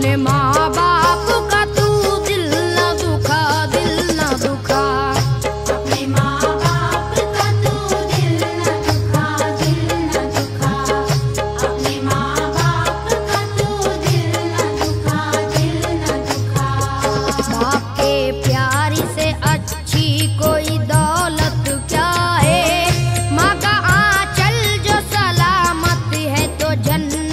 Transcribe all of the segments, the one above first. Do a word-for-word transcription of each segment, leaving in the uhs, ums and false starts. अपने माँ बाप का तू दिल ना दुखा, दिल ना दुखा, अपने माँ बाप का तू दिल ना दुखा, दिल ना दुखा, अपने माँ बाप का तू दिल ना दुखा, दिल ना दुखा। बाप के प्यार से अच्छी कोई दौलत क्या है, माँ का आंचल जो सलामत है तो जन्नत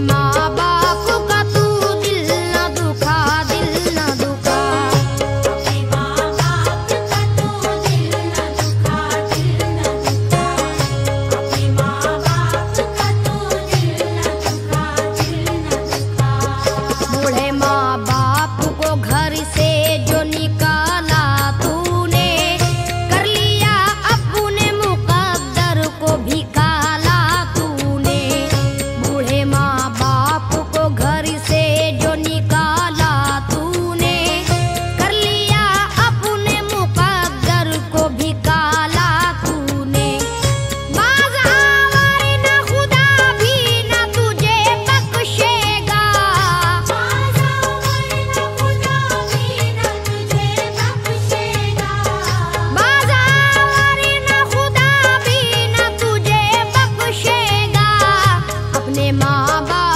माँ बाप